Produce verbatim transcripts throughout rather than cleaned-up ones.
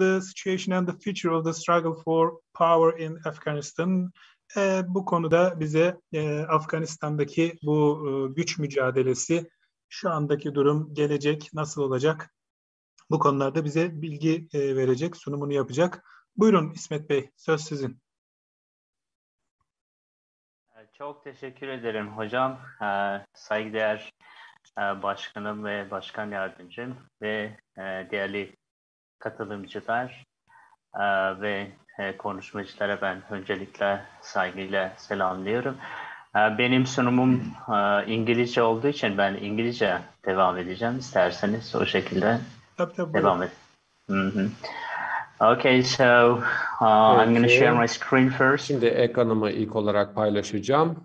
the situation and the future of the struggle for power in Afghanistan. E, bu konuda bize e, Afganistan'daki bu e, güç mücadelesi, şu andaki durum, gelecek nasıl olacak, bu konularda bize bilgi e, verecek, sunumunu yapacak. Buyurun İsmet Bey, söz sizin. Çok teşekkür ederim hocam, e, saygıdeğer e, başkanım ve başkan yardımcım ve e, değerli katılımcılar e, ve e, konuşmacılara ben öncelikle saygıyla selamlıyorum. E, benim sunumum e, İngilizce olduğu için ben İngilizce devam edeceğim. İsterseniz o şekilde tabii, tabii. devam edin. Mm-hmm. Okay, so uh, okay. I'm going to share my screen first. Şimdi ekranımı ilk olarak paylaşacağım.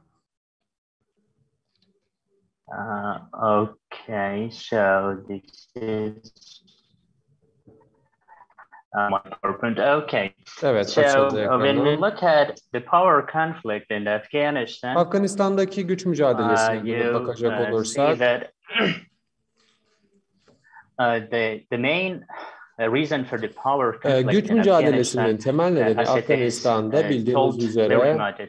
Uh, okay, so this is uh, my PowerPoint. Okay. Evet, so when we look at the power conflict in Afghanistan, Afganistan'daki güç mücadelesine uh, bakacak uh, olursak, that, uh, the the main reason for the power conflict güç mücadelesinin temel nedeni uh, Afganistan'da uh, bildiğiniz üzere much,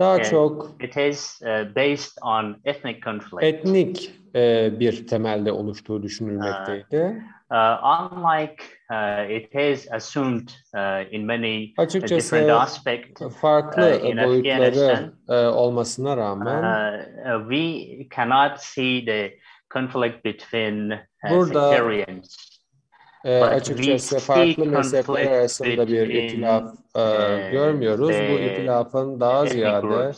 daha çok it is, uh, based on ethnic conflict. etnik uh, bir temelde oluştuğu düşünülmekteydi. Uh, uh, unlike uh, it is assumed uh, in many Açıkçası, different aspects farklı uh, in boyutları uh, olmasına rağmen uh, we cannot see the conflict between Burada e, açıkçası farklı mezhepler arasında bir itilaf e, görmüyoruz. Bu itilafın daha ziyade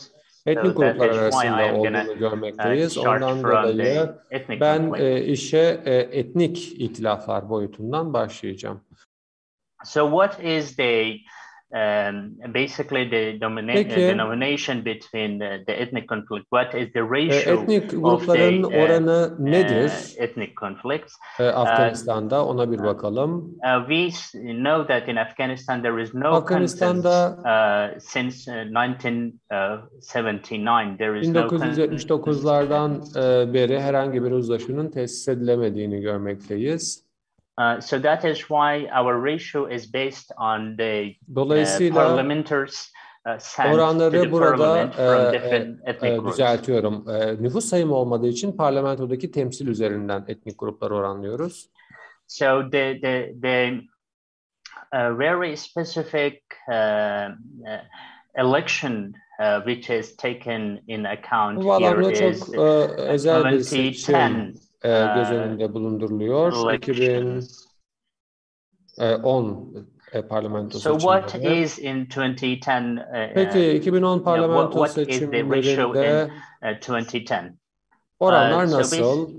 etnik gruplar arasında olduğunu görmekteyiz. Ondan dolayı ben e, işe e, etnik itilaflar boyutundan başlayacağım. So what is the Um, basically the Peki, denomination between the, the ethnic conflict, what is the ratio etnik grupların of the, oranı uh, nedir? Uh, ethnic conflicts. Uh, Afganistan'da ona bir bakalım. Uh, we know that in Afghanistan there is no Afganistan'da uh, since nineteen seventy-nine there is no bin dokuz yüz yetmiş dokuzlardan beri herhangi bir uzlaşının tesis edilemediğini görmekteyiz. Uh, so that is why our ratio is based on the uh, parliamenters uh, sent to the parliament from e, different e, ethnic groups. Düzeltiyorum. E, nüfus sayımı olmadığı için parlamentodaki temsil üzerinden etnik grupları oranlıyoruz. So the the the uh, very specific uh, election uh, which is taken in account Bu here is çok, e, özel bir seçim göz önünde bulunduruluyor. iki bin on parlamento seçimleri. So what is in twenty ten? Peki iki bin on parlamento seçimlerinde oranlar nasıl?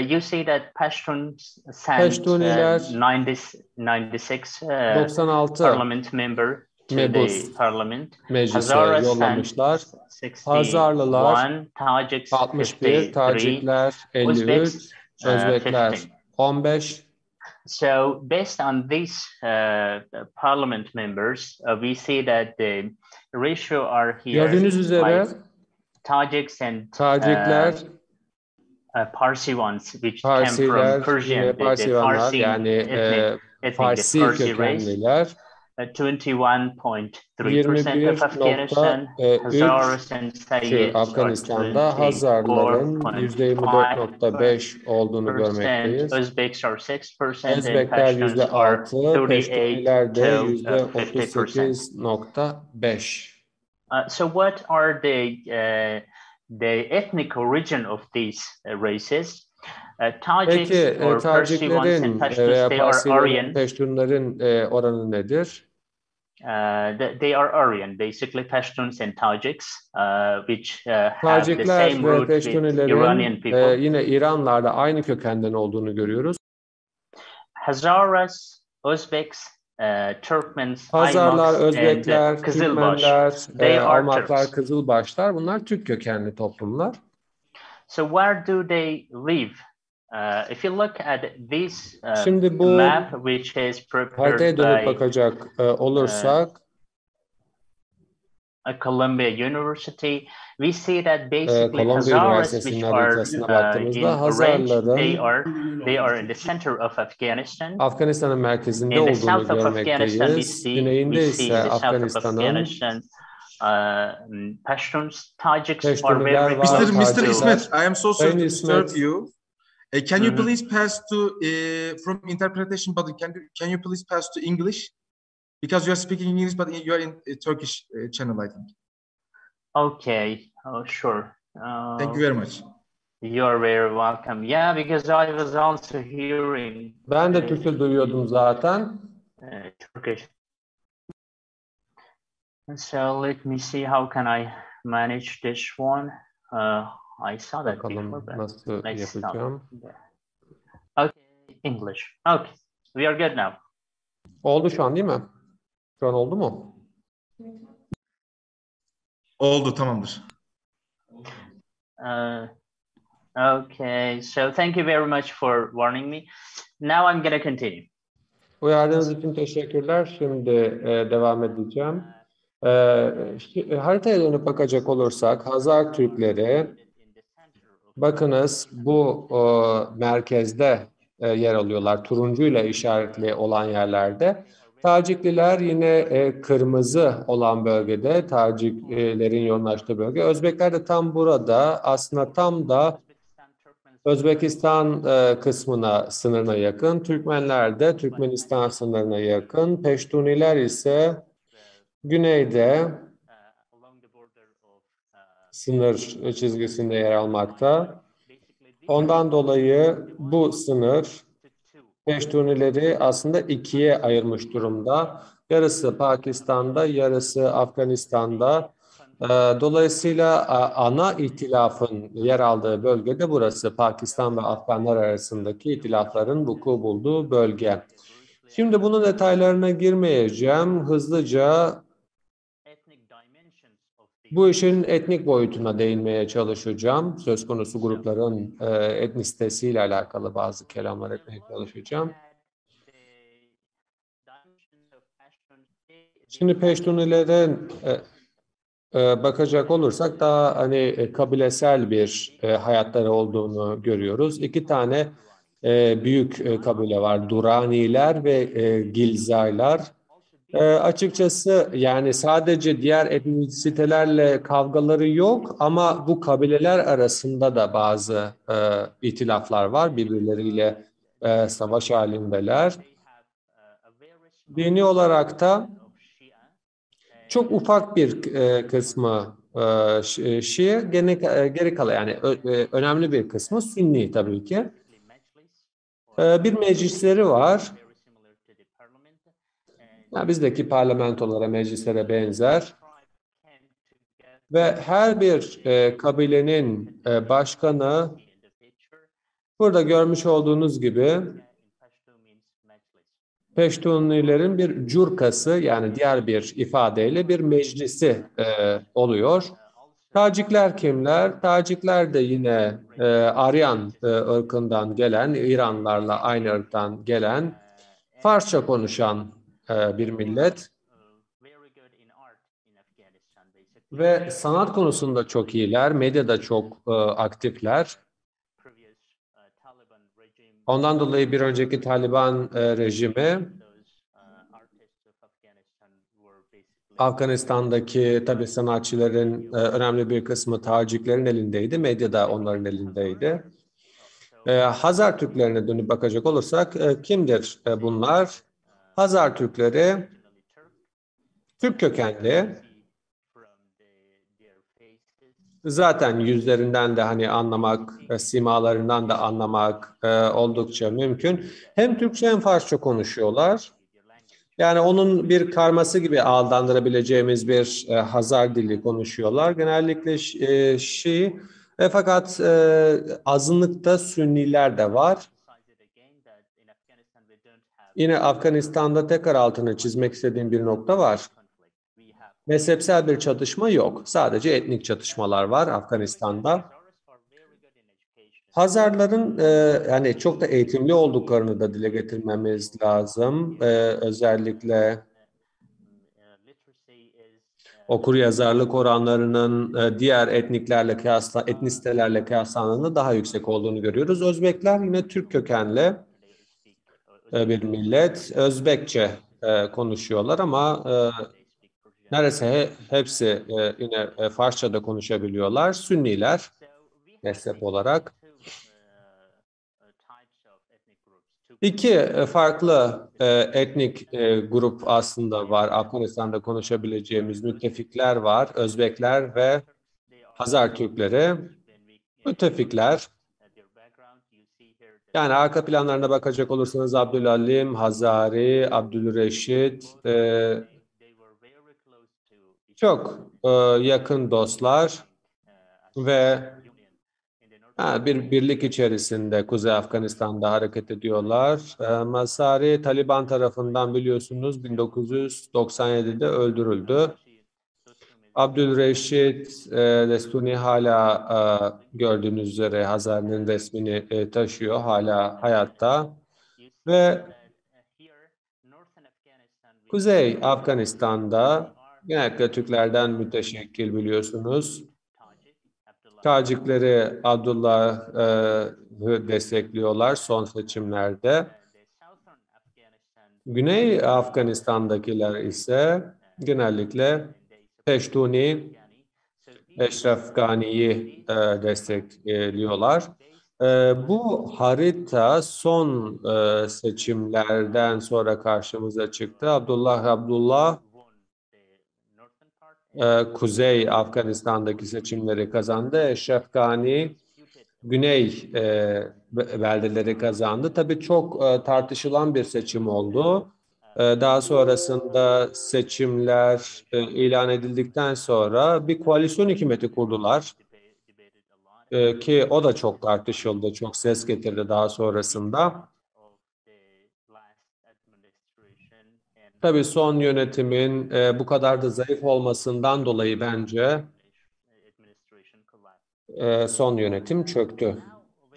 You see that Pashtun sent ninety-six parliament member to the parliament. Hazara yollamışlar. Hazarlılar altmış bir, Tajikler elli üç, Özbekler on beş. So based on these uh, parliament members, uh, we see that the ratio are here. Gördüğünüz üzere Tajiks and Tajikler uh, uh, Parsi ones which Parsiler, came from Persian Parsivanlar, yani ethnic, ethnic, Parsi kökenliler. yirmi bir virgül üç of Afghanistan, Hazar Afganistan'da Hazarların yüzde yirmi dört virgül beş olduğunu görmekteyiz. Özbekler yüzde altı, Peştuniler de yüzde otuz sekiz virgül beş. So what are the uh, the ethnic origin of these races? Uh, Tajiks Peki, or Tajiklerin veya Parsilerin, Peştunların e, oranı nedir? Uh, they, they are Aryan, basically Pashtuns and Tajiks, uh, which uh, have Tajikler the same root with Iranian people. E, yine İranlarla aynı kökenden olduğunu görüyoruz. Hazaras, Özbeks, Uh, Turkmens, Hazarlar, Aymaks, Özbekler, and, uh, Kızılbaşlar, e, Almaklar, Kızılbaşlar, bunlar Türk kökenli toplumlar. So where do they live? Uh, if you look at this uh, map, which is prepared by, olursak, Columbia University, we see that basically Hazaras, which are uh, in Hazara'ların, they are they are in the center of Afghanistan. Afganistan'ın merkezinde olduğunu görmekteyiz. Güneyinde ise Afganistan'ın Uh, Pashtuns, Tajiks are very... Mister Mister Ismet, I am so sorry to disturb you. Uh, can you please pass to uh, from interpretation? But can you can you please pass to English? Because you are speaking English, but you are in uh, Turkish uh, channel, I think. Okay, oh, sure. Uh, Thank you very much. You are very welcome. Yeah, because I was also hearing. Ben de Türkçe duyuyordum zaten. Uh, Turkish. So let me see how can I manage this one. Uh, I saw that Bakalım before, but I stopped. Okay, English. Okay, we are good now. Oldu şu an değil mi? Şu an oldu mu? Oldu, tamamdır. Uh, okay, so thank you very much for warning me. Now I'm going to continue. Uyardığınız için teşekkürler. Şimdi e, devam edeceğim. Ee, haritaya dönüp bakacak olursak Hazar Türkleri, bakınız bu e, merkezde e, yer alıyorlar, turuncuyla işaretli olan yerlerde. Tacikliler yine e, kırmızı olan bölgede, Taciklerin yoğunlaştığı bölge. Özbekler de tam burada, aslında tam da Özbekistan e, kısmına, sınırına yakın. Türkmenler de Türkmenistan sınırına yakın. Peştuniler ise güneyde sınır çizgisinde yer almakta. Ondan dolayı bu sınır Peştunileri aslında ikiye ayırmış durumda. Yarısı Pakistan'da, yarısı Afganistan'da. Dolayısıyla ana ihtilafın yer aldığı bölgede burası, Pakistan ve Afganlar arasındaki ihtilafların vuku bulduğu bölge. Şimdi bunun detaylarına girmeyeceğim. Hızlıca bu işin etnik boyutuna değinmeye çalışacağım. Söz konusu grupların e, etnisitesiyle alakalı bazı kelamlar etmeye çalışacağım. Şimdi Peştunilerin e, e, bakacak olursak daha hani e, kabilesel bir e, hayatları olduğunu görüyoruz. İki tane e, büyük e, kabile var. Duraniler ve e, Gilzailer. E, açıkçası yani sadece diğer etnisitelerle kavgaları yok ama bu kabileler arasında da bazı e, ihtilaflar var. Birbirleriyle e, savaş halindeler. Dini olarak da çok ufak bir e, kısmı e, Şii, gene, e, geri kalan yani ö, e, önemli bir kısmı Sünni tabii ki. E, bir meclisleri var. Yani bizdeki parlamentolara, meclislere benzer ve her bir e, kabilenin e, başkanı burada görmüş olduğunuz gibi Peştunilerin bir curkası yani diğer bir ifadeyle bir meclisi e, oluyor. Tacikler kimler? Tacikler de yine e, Aryan e, ırkından gelen, İranlarla aynı ırktan gelen, Farsça konuşan bir millet ve sanat konusunda çok iyiler, medyada çok e, aktifler. Ondan dolayı bir önceki Taliban e, rejimi Afganistan'daki tabii sanatçıların e, önemli bir kısmı Taciklerin elindeydi, medyada onların elindeydi. E, Hazar Türklerine dönüp bakacak olursak e, kimdir e, bunlar? Hazar Türkleri Türk kökenli. Zaten yüzlerinden de hani anlamak, simalarından da anlamak e, oldukça mümkün. Hem Türkçe hem Farsça konuşuyorlar. Yani onun bir karması gibi adlandırabileceğimiz bir e, Hazar dili konuşuyorlar. Genellikle e, Şii e, fakat e, azınlıkta Sünniler de var. Yine Afganistan'da tekrar altını çizmek istediğim bir nokta var. Mezhepsel bir çatışma yok. Sadece etnik çatışmalar var Afganistan'da. Hazarların e, yani çok da eğitimli olduklarını da dile getirmemiz lazım. E, özellikle okuryazarlık oranlarının diğer etniklerle kıyasla, etnisitelerle kıyaslandığında daha yüksek olduğunu görüyoruz. Özbekler yine Türk kökenli bir millet. Özbekçe konuşuyorlar ama neredeyse hepsi yine Farsça da konuşabiliyorlar. Sünniler mezhep olarak. İki farklı etnik grup aslında var. Afganistan'da konuşabileceğimiz müttefikler var. Özbekler ve Hazar Türkleri. Müttefikler. Yani arka planlarına bakacak olursanız Abdülhalim, Hazari, Abdulreşid çok yakın dostlar ve Ha, bir birlik içerisinde Kuzey Afganistan'da hareket ediyorlar. E, Mazar-i Taliban tarafından biliyorsunuz bin dokuz yüz doksan yedi'de öldürüldü. Abdulreşid e, Destuni hala e, gördüğünüz üzere Hazar'ın resmini e, taşıyor, hala hayatta. Ve Kuzey Afganistan'da genellikle Türklerden müteşekkil biliyorsunuz. Tajikleri Abdullah'ı e, destekliyorlar son seçimlerde. Güney Afganistan'dakiler ise genellikle Pashtuni, Eşref Gani'yi e, destekliyorlar. E, bu harita son e, seçimlerden sonra karşımıza çıktı. Abdullah Abdullah Kuzey Afganistan'daki seçimleri kazandı. Eşref Gani Güney e, beldeleri kazandı. Tabii çok e, tartışılan bir seçim oldu. E, daha sonrasında seçimler e, ilan edildikten sonra bir koalisyon hükümeti kurdular. E, ki o da çok tartışıldı, çok ses getirdi daha sonrasında. Tabii son yönetimin e, bu kadar da zayıf olmasından dolayı bence e, son yönetim çöktü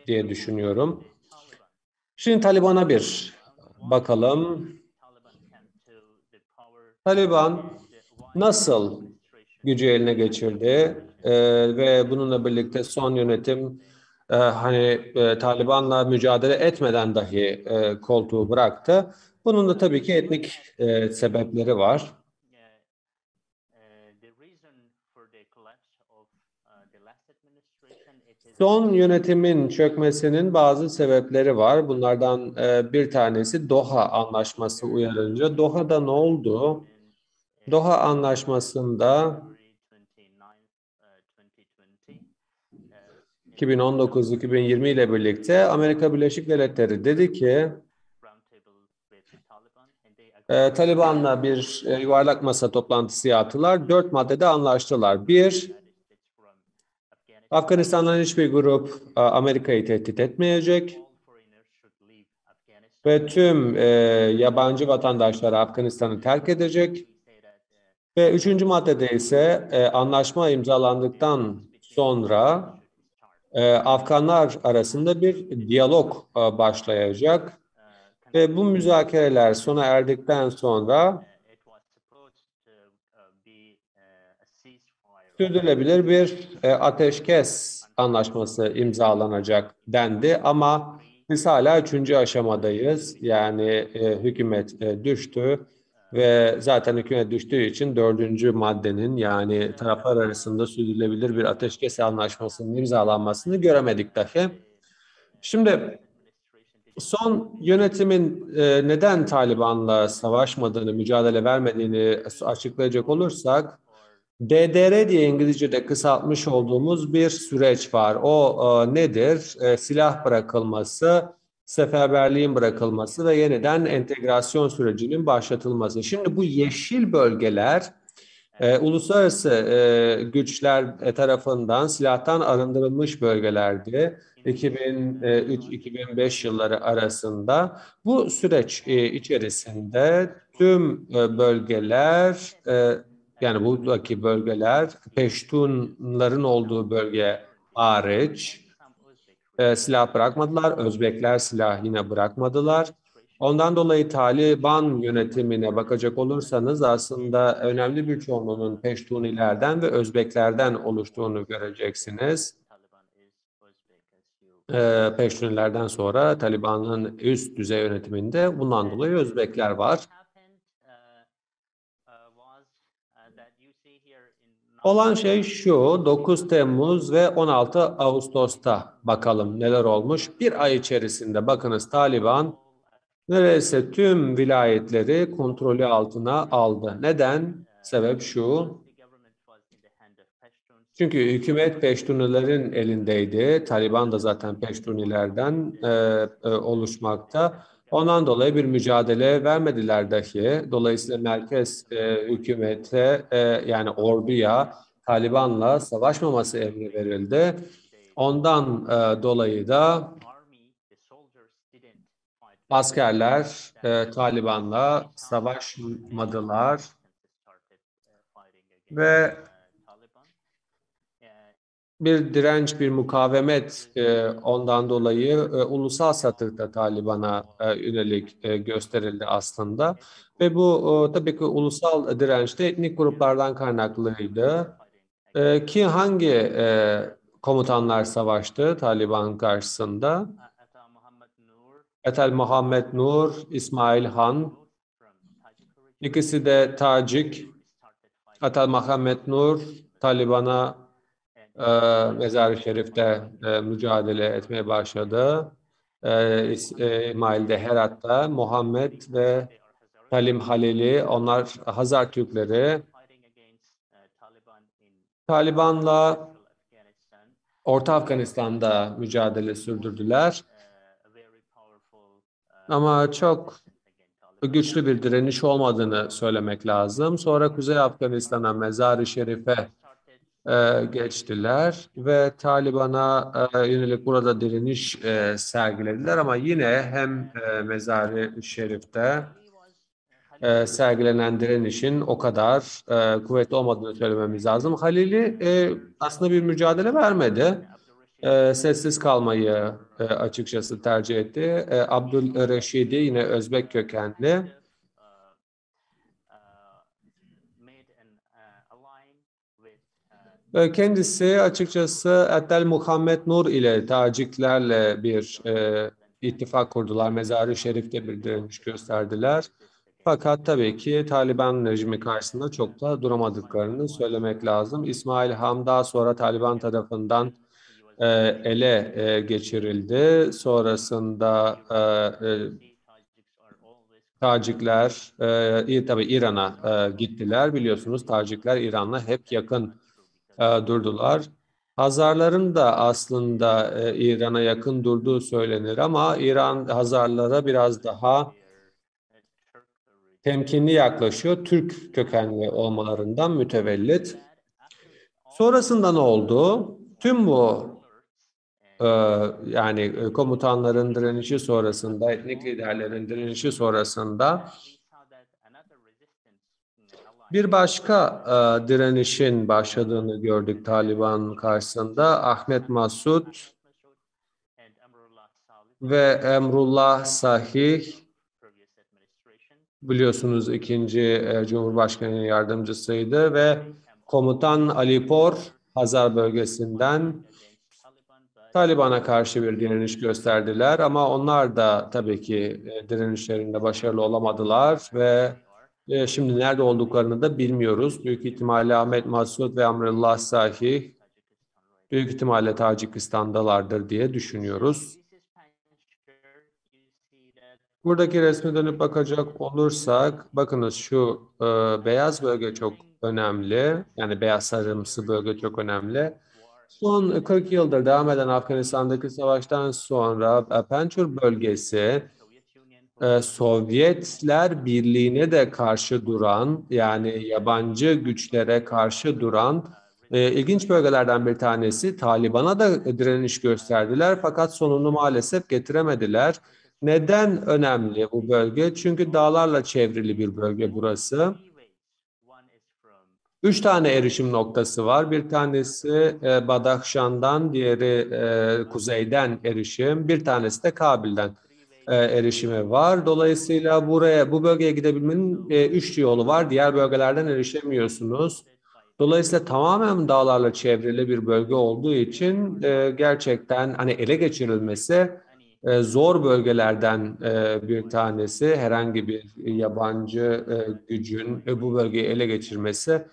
diye düşünüyorum. Şimdi Taliban'a bir bakalım. Taliban nasıl gücü eline geçirdi e, ve bununla birlikte son yönetim e, hani e, Taliban'la mücadele etmeden dahi e, koltuğu bıraktı. Bunun da tabii ki etnik e, sebepleri var. Son yönetimin çökmesinin bazı sebepleri var. Bunlardan e, bir tanesi Doha Anlaşması uyarınca. Doha'da ne oldu? Doha Anlaşması'nda iki bin on dokuz iki bin yirmi ile birlikte Amerika Birleşik Devletleri dedi ki Ee, Taliban'la bir e, yuvarlak masa toplantısı yaptılar. Dört maddede anlaştılar. Bir, Afganistan'dan hiçbir grup e, Amerika'yı tehdit etmeyecek ve tüm e, yabancı vatandaşlar Afganistan'ı terk edecek. Ve üçüncü maddede ise e, anlaşma imzalandıktan sonra e, Afganlar arasında bir diyalog e, başlayacak. Ve bu müzakereler sona erdikten sonra sürdürülebilir bir ateşkes anlaşması imzalanacak dendi. Ama biz hala üçüncü aşamadayız. Yani hükümet düştü ve zaten hükümet düştüğü için dördüncü maddenin yani taraflar arasında sürdürülebilir bir ateşkes anlaşmasının imzalanmasını göremedik dahi. Şimdi son yönetimin e, neden Taliban'la savaşmadığını, mücadele vermediğini açıklayacak olursak, D D R diye İngilizce'de kısaltmış olduğumuz bir süreç var. O e, nedir? E, silah bırakılması, seferberliğin bırakılması ve yeniden entegrasyon sürecinin başlatılması. Şimdi bu yeşil bölgeler e, uluslararası e, güçler tarafından silahtan arındırılmış bölgelerdi. iki bin üç iki bin beş yılları arasında bu süreç içerisinde tüm bölgeler, yani buradaki bölgeler Peştunların olduğu bölge hariç silah bırakmadılar. Özbekler silah yine bırakmadılar. Ondan dolayı Taliban yönetimine bakacak olursanız aslında önemli bir çoğunluğunun Peştunilerden ve Özbeklerden oluştuğunu göreceksiniz. Ee, Peştunilerden sonra Taliban'ın üst düzey yönetiminde bundan dolayı Özbekler var. Olan şey şu, dokuz Temmuz ve on altı Ağustos'ta bakalım neler olmuş. Bir ay içerisinde bakınız Taliban neredeyse tüm vilayetleri kontrolü altına aldı. Neden? Sebep şu, çünkü hükümet Peştunilerin elindeydi. Taliban da zaten Peştunilerden e, e, oluşmakta. Ondan dolayı bir mücadele vermediler dahi. Dolayısıyla merkez e, hükümete e, yani orduya Taliban'la savaşmaması emri verildi. Ondan e, dolayı da askerler e, Taliban'la savaşmadılar ve bir direnç, bir mukavemet e, ondan dolayı e, ulusal satıkta Taliban'a e, yönelik e, gösterildi aslında. Ve bu e, tabii ki ulusal dirençte etnik gruplardan kaynaklıydı e, ki hangi e, komutanlar savaştı Taliban karşısında? Ata Muhammad Nur, İsmail Khan, ikisi de Tajik. Ata Muhammad Nur, Taliban'a e, Mazar-i-Sharif'te e, mücadele etmeye başladı. E, İsmail'de, Herat'ta, Muhammed ve Halim Halili, onlar Hazar Türkleri. Taliban'la Orta Afganistan'da mücadele sürdürdüler. Ama çok güçlü bir direniş olmadığını söylemek lazım. Sonra Kuzey Afganistan'a, Mazar-i Şerif'e e, geçtiler ve Taliban'a e, yönelik burada direniş e, sergilediler. Ama yine hem e, Mazar-i Şerif'te e, sergilenen direnişin o kadar e, kuvvetli olmadığını söylememiz lazım. Halili e, aslında bir mücadele vermedi. E, sessiz kalmayı e, açıkçası tercih etti. E, Abdulrashid yine Özbek kökenli. E, kendisi açıkçası Ata Muhammad Nur ile Taciklerle bir e, ittifak kurdular. Mazar-i Şerif'te bir direniş gösterdiler. Fakat tabii ki Taliban rejimi karşısında çok da duramadıklarını söylemek lazım. İsmail Khan daha sonra Taliban tarafından ele geçirildi. Sonrasında Tacikler tabii İran'a gittiler. Biliyorsunuz Tacikler İran'la hep yakın durdular. Hazarların da aslında İran'a yakın durduğu söylenir ama İran Hazarlara biraz daha temkinli yaklaşıyor. Türk kökenli olmalarından mütevellit. Sonrasında ne oldu? Tüm bu yani komutanların direnişi sonrasında, etnik liderlerin direnişi sonrasında bir başka direnişin başladığını gördük Taliban karşısında. Ahmad Massoud ve Amrullah Saleh, biliyorsunuz ikinci Cumhurbaşkanı yardımcısıydı ve komutan Alipor Hazar bölgesinden Taliban'a karşı bir direniş gösterdiler ama onlar da tabii ki direnişlerinde başarılı olamadılar ve şimdi nerede olduklarını da bilmiyoruz. Büyük ihtimalle Ahmad Massoud ve Amrullah Saleh büyük ihtimalle Tacikistan'dalardır diye düşünüyoruz. Buradaki resme dönüp bakacak olursak, bakınız şu e, beyaz bölge çok önemli, yani beyaz sarımsı bölge çok önemli. Son kırk yıldır devam eden Afganistan'daki savaştan sonra Panjshir bölgesi e, Sovyetler Birliği'ne de karşı duran, yani yabancı güçlere karşı duran e, ilginç bölgelerden bir tanesi. Taliban'a da direniş gösterdiler fakat sonunu maalesef getiremediler. Neden önemli bu bölge? Çünkü dağlarla çevrili bir bölge burası. Üç tane erişim noktası var. Bir tanesi Badakhshan'dan, diğeri kuzeyden erişim, bir tanesi de Kabil'den. e, erişimi var. Dolayısıyla buraya, bu bölgeye gidebilmenin e, üç yolu var. Diğer bölgelerden erişemiyorsunuz. Dolayısıyla tamamen dağlarla çevrili bir bölge olduğu için e, gerçekten hani ele geçirilmesi e, zor bölgelerden e, bir tanesi. Herhangi bir yabancı e, gücün e, bu bölgeyi ele geçirmesi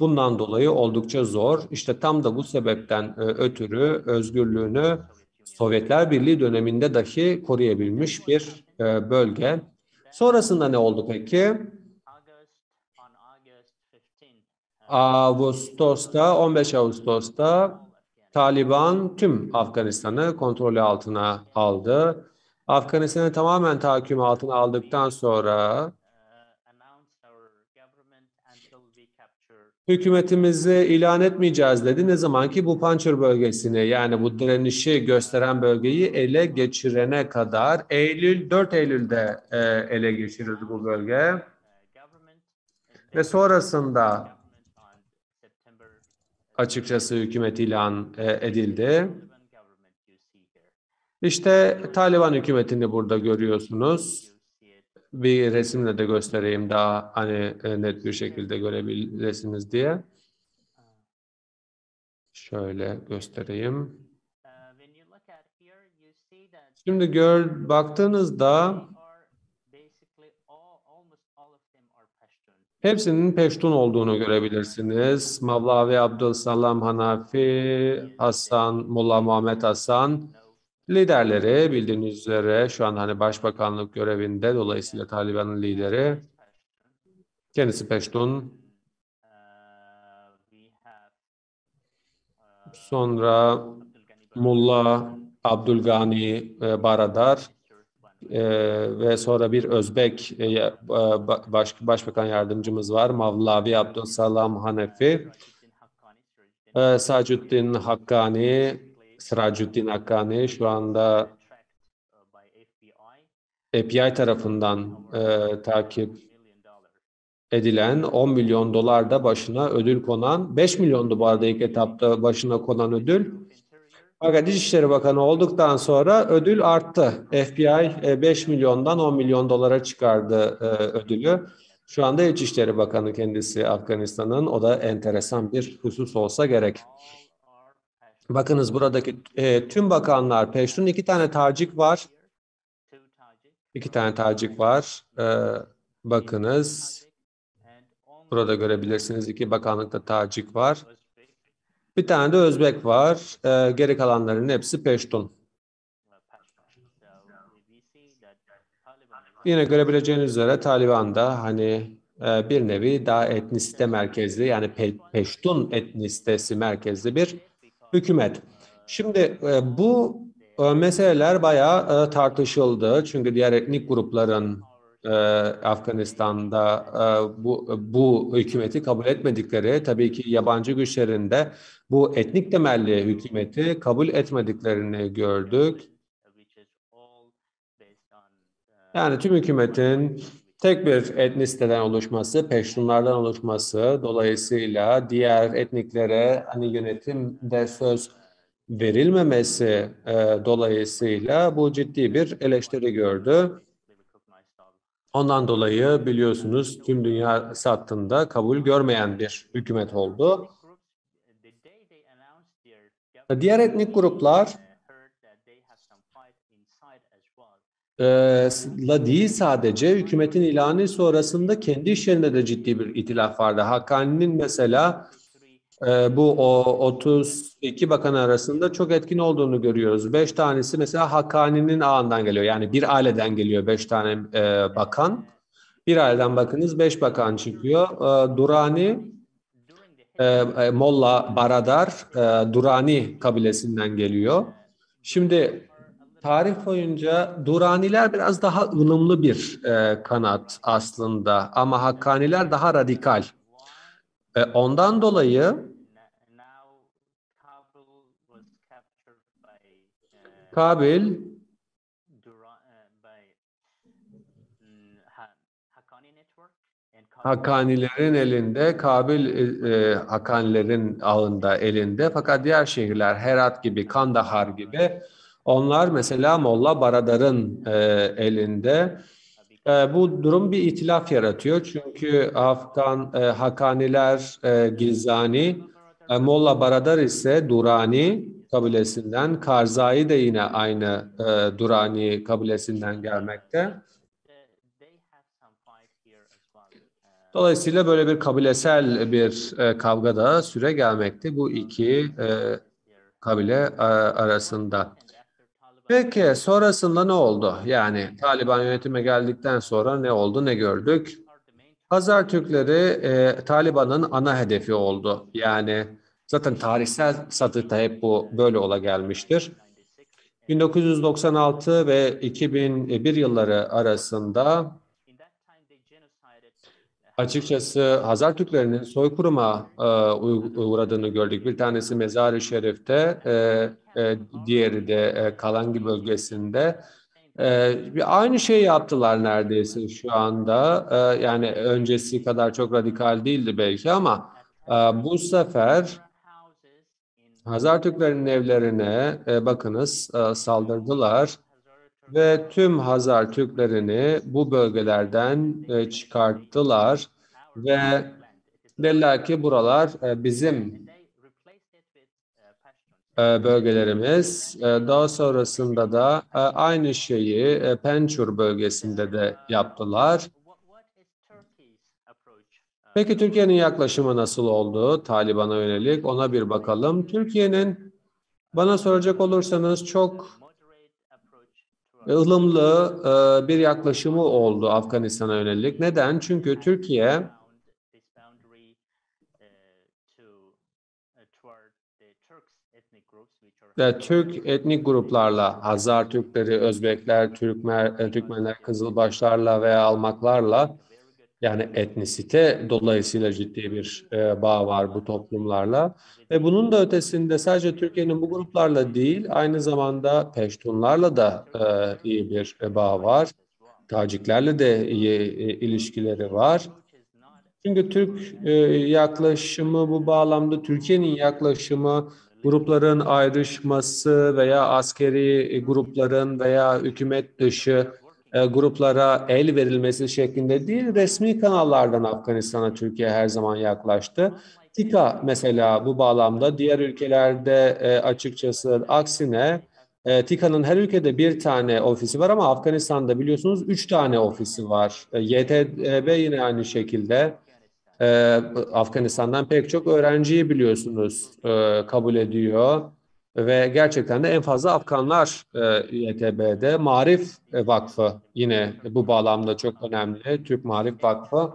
bundan dolayı oldukça zor. İşte tam da bu sebepten e, ötürü özgürlüğünü Sovyetler Birliği döneminde dahi koruyabilmiş bir e, bölge. Sonrasında ne oldu peki? Ağustos'ta, on beş Ağustos'ta Taliban tüm Afganistan'ı kontrolü altına aldı. Afganistan'ı tamamen tahakküm altına aldıktan sonra hükümetimizi ilan etmeyeceğiz dedi. Ne zaman ki bu Panjshir bölgesini, yani bu direnişi gösteren bölgeyi ele geçirene kadar Eylül, dört Eylül'de e, ele geçirildi bu bölge. Ve sonrasında açıkçası hükümet ilan edildi. İşte Taliban hükümetini burada görüyorsunuz. Bir resimle de göstereyim daha hani net bir şekilde görebilirsiniz diye. Şöyle göstereyim. Şimdi gör, baktığınızda hepsinin Peştun olduğunu görebilirsiniz. Mavlavi Abdulsalam Hanafi, Hasan, Mullah Muhammed Hasan liderleri, bildiğiniz üzere şu an hani başbakanlık görevinde, dolayısıyla Taliban'ın lideri. Kendisi Peştun. Sonra Mullah Abdul Ghani Baradar. Ee, ve sonra bir Özbek e, baş, başbakan yardımcımız var, Mavlavi Abdulsalam Hanafi, ee, Sirajuddin Haqqani, Sirajuddin Haqqani şu anda F B I tarafından e, takip edilen, on milyon dolar da başına ödül konan, beş milyondu bu arada ilk etapta başına konan ödül. Fakat İçişleri Bakanı olduktan sonra ödül arttı. F B I beş milyondan on milyon dolara çıkardı ödülü. Şu anda İçişleri Bakanı kendisi Afganistan'ın. O da enteresan bir husus olsa gerek. Bakınız buradaki tüm bakanlar Peştun. İki tane Tajik var. İki tane Tajik var. Bakınız. Burada görebilirsiniz. İki bakanlıkta Tajik var. Bir tane de Özbek var. Ee, geri kalanların hepsi Peştun. Yine görebileceğiniz üzere Taliban'da hani e, bir nevi daha etnisite merkezli, yani Pe Peştun etnisitesi merkezli bir hükümet. Şimdi e, bu e, meseleler bayağı e, tartışıldı. Çünkü diğer etnik grupların e, Afganistan'da e, bu, bu hükümeti kabul etmedikleri, tabii ki yabancı güçlerin de bu etnik temelli hükümeti kabul etmediklerini gördük. Yani tüm hükümetin tek bir etnisiteden oluşması, Peştunlardan oluşması, dolayısıyla diğer etniklere hani yönetimde söz verilmemesi e, dolayısıyla bu ciddi bir eleştiri gördü. Ondan dolayı biliyorsunuz tüm dünya sattığında kabul görmeyen bir hükümet oldu. Diğer etnik gruplar la değil, sadece hükümetin ilanı sonrasında kendi işlerinde de ciddi bir itilaf vardı. Hakkani'nin mesela bu otuz iki bakan arasında çok etkin olduğunu görüyoruz. beş tanesi mesela Hakkani'nin ağından geliyor. Yani bir aileden geliyor beş tane bakan. Bir aileden bakınız beş bakan çıkıyor. Durani, E, Molla Baradar e, Durani kabilesinden geliyor. Şimdi tarih boyunca Duraniler biraz daha ılımlı bir e, kanat aslında, ama Hakkaniler daha radikal. E, ondan dolayı Kabil Hakkanilerin elinde, Kabil e, Hakkanilerin ağında elinde, fakat diğer şehirler Herat gibi, Kandahar gibi Onlar mesela Mullah Baradar'ın e, elinde. E, bu durum bir itilaf yaratıyor. Çünkü Afgan e, Hakkaniler e, Gilzani, e, Mullah Baradar ise Durani kabilesinden, Karzai de yine aynı e, Durani kabilesinden gelmekte. Dolayısıyla böyle bir kabilesel bir e, kavga da süre gelmekte bu iki e, kabile a, arasında. Peki sonrasında ne oldu? Yani Taliban yönetime geldikten sonra ne oldu, ne gördük? Hazar Türkleri e, Taliban'ın ana hedefi oldu. Yani zaten tarihsel satıda hep bu böyle ola gelmiştir. bin dokuz yüz doksan altı ve iki bin bir yılları arasında açıkçası Hazar Türklerinin soykırıma e, uğradığını gördük. Bir tanesi Mazar-i-Şerif'te, e, e, diğeri de e, Kalangi bölgesinde. E, aynı şeyi yaptılar neredeyse şu anda. E, yani öncesi kadar çok radikal değildi belki ama e, bu sefer Hazar Türklerinin evlerine e, bakınız e, saldırdılar. Ve tüm Hazar Türklerini bu bölgelerden e, çıkarttılar ve dediler ki buralar e, bizim e, bölgelerimiz. E, daha sonrasında da e, aynı şeyi e, Panjshir bölgesinde de yaptılar. Peki Türkiye'nin yaklaşımı nasıl oldu Taliban'a yönelik? Ona bir bakalım. Türkiye'nin, bana soracak olursanız, çok ılımlı bir yaklaşımı oldu Afganistan'a yönelik. Neden? Çünkü Türkiye Türk etnik gruplarla, Hazar Türkleri, Özbekler, Türkmen, Türkmenler, Kızılbaşlarla veya Almaklarla, yani etnisite dolayısıyla ciddi bir bağ var bu toplumlarla. Ve bunun da ötesinde sadece Türkiye'nin bu gruplarla değil, aynı zamanda Peştunlarla da iyi bir bağ var. Tajiklerle de iyi ilişkileri var. Çünkü Türk yaklaşımı bu bağlamda, Türkiye'nin yaklaşımı, grupların ayrışması veya askeri grupların veya hükümet dışı gruplara el verilmesi şeklinde değil, resmi kanallardan Afganistan'a Türkiye her zaman yaklaştı. TIKA mesela bu bağlamda, diğer ülkelerde açıkçası aksine, TİKA'nın her ülkede bir tane ofisi var ama Afganistan'da biliyorsunuz üç tane ofisi var. Y T B yine aynı şekilde Afganistan'dan pek çok öğrenciyi biliyorsunuz kabul ediyor. Ve gerçekten de en fazla Afganlar e, Y T B'de. Maarif Vakfı yine bu bağlamda çok önemli. Türk Maarif Vakfı.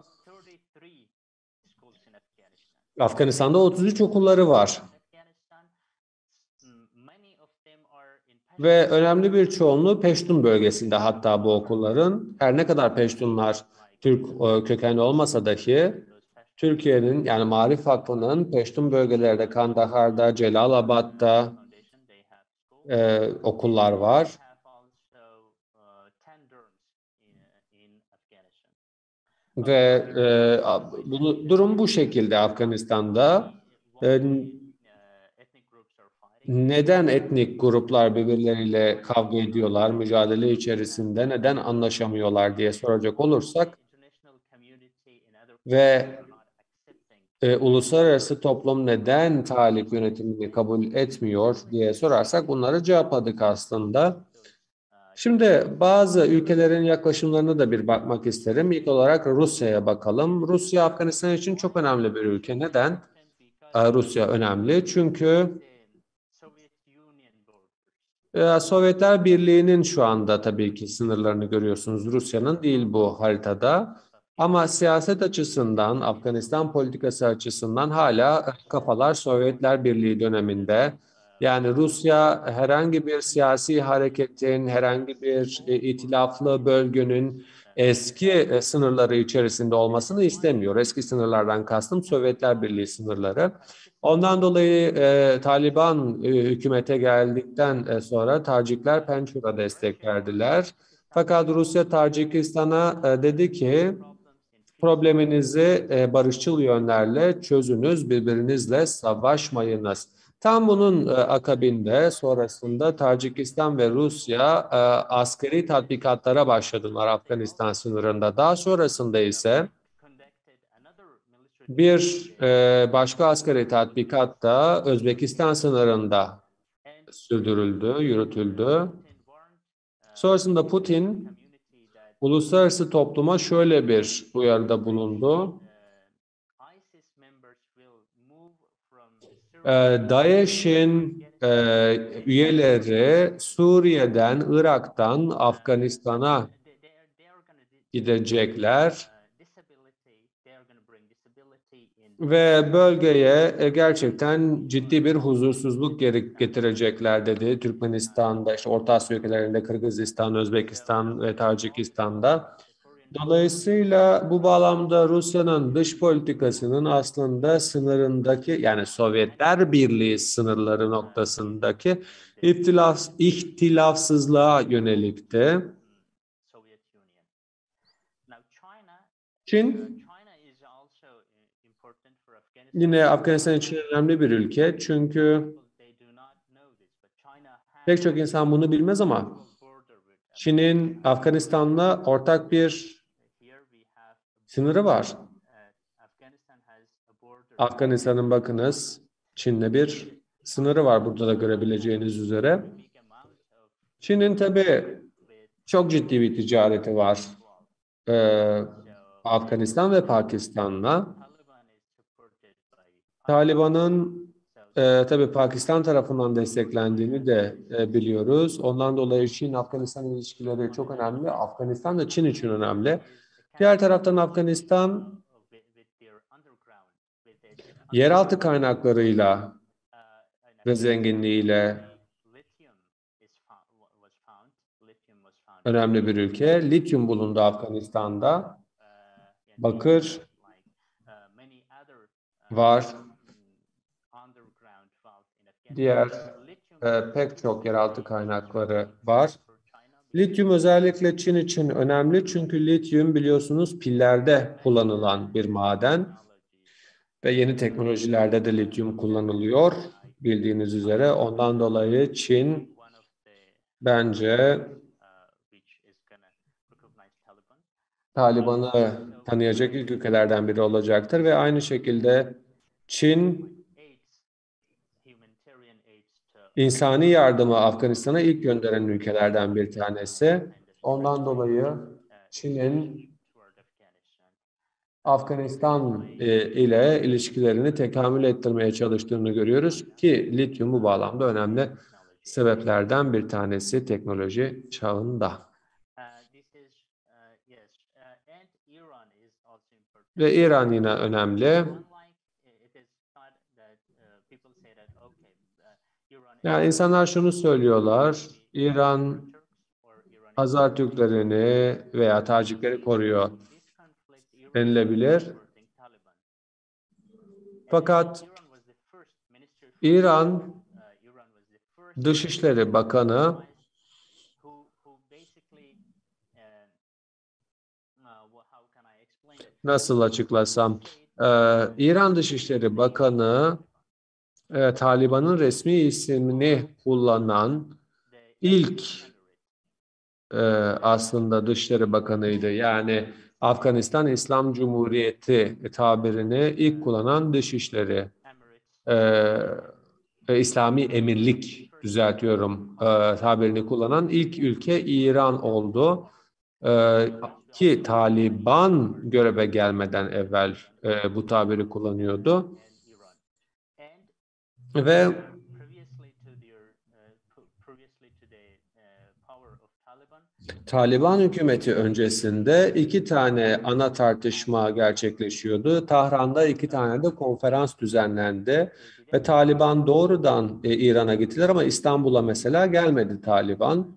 Afganistan'da otuz üç okulları var. Ve önemli bir çoğunluğu Peştun bölgesinde, hatta bu okulların. Her ne kadar Peştunlar Türk e, kökenli olmasa dahi, Türkiye'nin, yani Maarif Vakfı'nın Peştun bölgelerde, Kandahar'da, Celalabad'da Ee, okullar var. Ve e, bu, durum bu şekilde Afganistan'da. E, neden etnik gruplar birbirleriyle kavga ediyorlar, mücadele içerisinde neden anlaşamıyorlar diye soracak olursak ve E, uluslararası toplum neden Talip yönetimini kabul etmiyor diye sorarsak bunları cevapladık aslında. Şimdi bazı ülkelerin yaklaşımlarına da bir bakmak isterim. İlk olarak Rusya'ya bakalım. Rusya Afganistan için çok önemli bir ülke. Neden? E, Rusya önemli çünkü e, Sovyetler Birliği'nin şu anda tabii ki sınırlarını görüyorsunuz. Rusya'nın değil bu haritada. Ama siyaset açısından, Afganistan politikası açısından hala kafalar Sovyetler Birliği döneminde. Yani Rusya herhangi bir siyasi hareketin, herhangi bir itilaflı bölgenin eski sınırları içerisinde olmasını istemiyor. Eski sınırlardan kastım Sovyetler Birliği sınırları. Ondan dolayı e, Taliban e, hükümete geldikten sonra Tacikler Panjshir'e destek verdiler. Fakat Rusya Tacikistan'a e, dedi ki, probleminizi barışçıl yönlerle çözünüz, birbirinizle savaşmayınız. Tam bunun akabinde sonrasında Tacikistan ve Rusya askeri tatbikatlara başladılar Afganistan sınırında. Daha sonrasında ise bir başka askeri tatbikat da Özbekistan sınırında sürdürüldü, yürütüldü. Sonrasında Putin uluslararası topluma şöyle bir uyarıda bulundu. DAEŞ'in e, üyeleri Suriye'den, Irak'tan Afganistan'a gidecekler ve bölgeye gerçekten ciddi bir huzursuzluk getirecekler dedi. Türkmenistan'da, işte Orta Asya ülkelerinde, Kırgızistan, Özbekistan ve Tacikistan'da. Dolayısıyla bu bağlamda Rusya'nın dış politikasının aslında sınırındaki, yani Sovyetler Birliği sınırları noktasındaki ihtilaf, ihtilafsızlığa yönelikti. Çin yine Afganistan için önemli bir ülke, çünkü pek çok insan bunu bilmez ama Çin'in Afganistan'la ortak bir sınırı var. Afganistan'ın bakınız Çin'le bir sınırı var, burada da görebileceğiniz üzere. Çin'in tabii çok ciddi bir ticareti var ee, Afganistan ve Pakistan'la. Taliban'ın e, tabii Pakistan tarafından desteklendiğini de e, biliyoruz. Ondan dolayı Çin-Afganistan ilişkileri çok önemli. Afganistan da Çin için önemli. Diğer taraftan Afganistan yeraltı kaynaklarıyla ve zenginliğiyle önemli bir ülke. Lityum bulundu Afganistan'da. Bakır var. Diğer e, pek çok yeraltı kaynakları var. Lityum özellikle Çin için önemli, çünkü lityum biliyorsunuz pillerde kullanılan bir maden ve yeni teknolojilerde de lityum kullanılıyor bildiğiniz üzere. Ondan dolayı Çin bence Taliban'ı tanıyacak ilk ülkelerden biri olacaktır ve aynı şekilde Çin İnsani yardımı Afganistan'a ilk gönderen ülkelerden bir tanesi. Ondan dolayı Çin'in Afganistan ile ilişkilerini tekamül ettirmeye çalıştığını görüyoruz ki lityum bu bağlamda önemli sebeplerden bir tanesi teknoloji çağında. Ve İran yine önemli. Yani insanlar şunu söylüyorlar, İran Hazar Türklerini veya Tacikleri koruyor denilebilir. Fakat İran Dışişleri Bakanı nasıl açıklasam, ee, İran Dışişleri Bakanı Ee, Taliban'ın resmi ismini kullanan ilk e, aslında Dışişleri Bakanı'ydı. Yani Afganistan İslam Cumhuriyeti tabirini ilk kullanan Dışişleri e, e, İslami Emirlik düzeltiyorum e, tabirini kullanan ilk ülke İran oldu. E, ki Taliban göreve gelmeden evvel e, bu tabiri kullanıyordu. Ve Taliban hükümeti öncesinde iki tane ana tartışma gerçekleşiyordu. Tahran'da iki tane de konferans düzenlendi ve Taliban doğrudan İran'a gittiler ama İstanbul'a mesela gelmedi Taliban.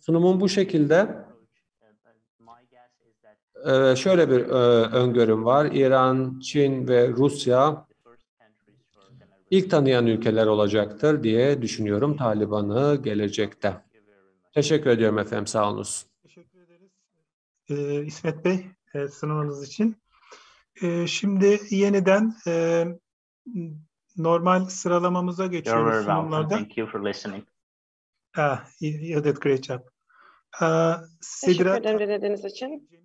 Sunumum bu şekilde. Ee, şöyle bir e, öngörüm var. İran, Çin ve Rusya ilk tanıyan ülkeler olacaktır diye düşünüyorum Taliban'ı gelecekte. Teşekkür ediyorum efendim. Sağolunuz. Teşekkür ederiz ee, İsmet Bey e, sunumunuz için. E, şimdi yeniden e, normal sıralamamıza geçiyoruz sunumlarda. Thank you for listening. Ah, you did great job. Uh, Sidra, teşekkür ederim dediğiniz için.